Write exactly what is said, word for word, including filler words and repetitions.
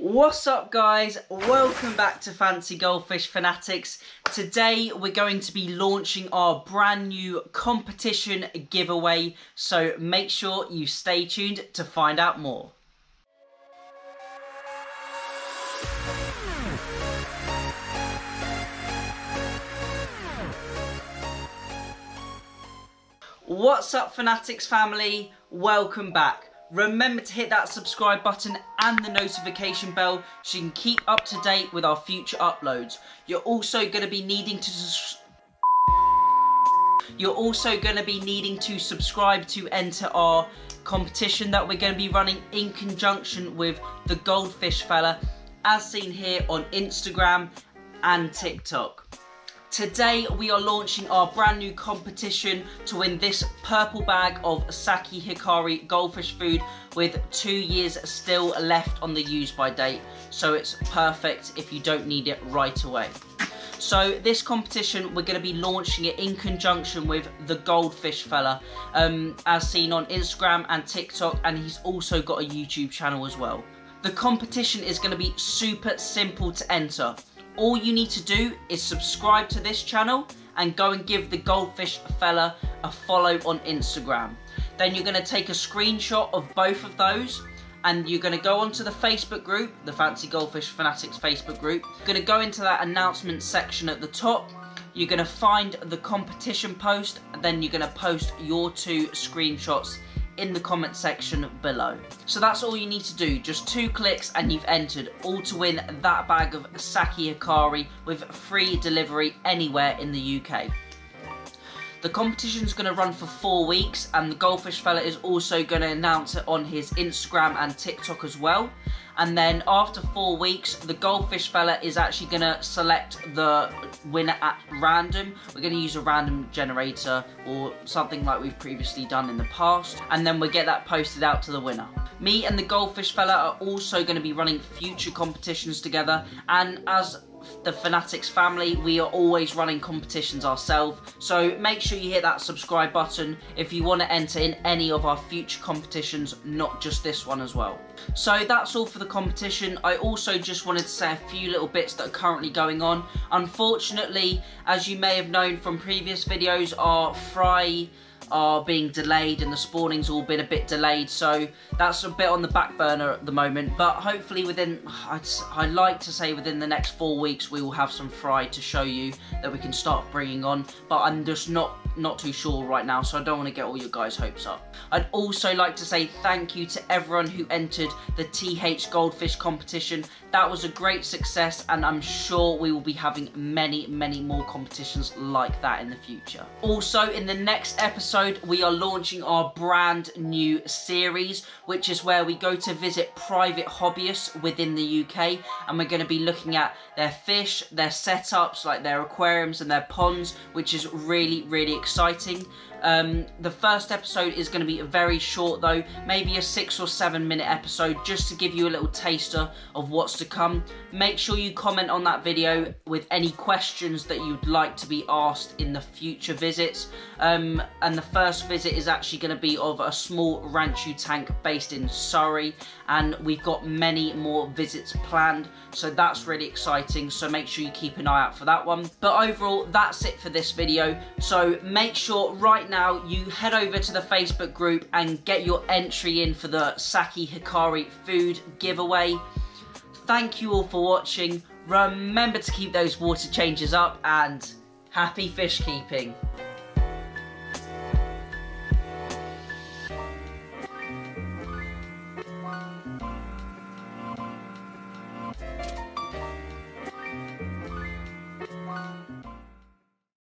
What's up guys, welcome back to Fancy Goldfish Fanatics. Today we're going to be launching our brand new competition giveaway, so make sure you stay tuned to find out more. What's up Fanatics family, welcome back. Remember to hit that subscribe button and the notification bell so you can keep up to date with our future uploads. You're also going to be needing to You're also going to be needing to subscribe to enter our competition that we're going to be running in conjunction with the Goldfish Fella, as seen here on Instagram and TikTok. Today we are launching our brand new competition to win this purple bag of Saki Hikari goldfish food with two years still left on the use by date, so it's perfect if you don't need it right away. So this competition, we're going to be launching it in conjunction with the Goldfish Fella, um, as seen on Instagram and TikTok, and he's also got a YouTube channel as well. The competition is going to be super simple to enter. All you need to do is subscribe to this channel and go and give the Goldfish Fella a follow on Instagram. Then you're going to take a screenshot of both of those and you're going to go onto the Facebook group, the Fancy Goldfish Fanatics Facebook group. You're going to go into that announcement section at the top. You're going to find the competition post and then you're going to post your two screenshots in the comment section below. So that's all you need to do, just two clicks and you've entered, all to win that bag of Saki Hikari with free delivery anywhere in the U K. The competition's going to run for four weeks and the Goldfish Fella is also going to announce it on his Instagram and TikTok as well. And then after four weeks, the Goldfish Fella is actually going to select the winner at random. We're going to use a random generator or something like we've previously done in the past. And then we get that posted out to the winner. Me and the Goldfish Fella are also going to be running future competitions together. And as the Fanatics family, we are always running competitions ourselves. So make sure you hit that subscribe button if you want to enter in any of our future competitions, not just this one as well. So that's all for the competition. I also just wanted to say a few little bits that are currently going on. Unfortunately, as you may have known from previous videos, our fry are being delayed and the spawning's all been a bit delayed, so that's a bit on the back burner at the moment, but hopefully within, I'd, I'd like to say within the next four weeks we will have some fry to show you that we can start bringing on, but I'm just not not too sure right now, so I don't want to get all your guys' hopes up. I'd also like to say thank you to everyone who entered the T H Goldfish competition. That was a great success and I'm sure we will be having many many more competitions like that in the future. Also, in the next episode we are launching our brand new series, which is where we go to visit private hobbyists within the U K and we're going to be looking at their fish, their setups, like their aquariums and their ponds, which is really really exciting. Um, the first episode is going to be very short though, maybe a six or seven minute episode, just to give you a little taster of what's to come. Make sure you comment on that video with any questions that you'd like to be asked in the future visits. Um, and the first visit is actually going to be of a small Ranchu tank based in Surrey, and we've got many more visits planned, so that's really exciting, so make sure you keep an eye out for that one. But overall, that's it for this video, so make sure right now Now you head over to the Facebook group and get your entry in for the Saki Hikari food giveaway. Thank you all for watching. Remember to keep those water changes up and happy fish keeping.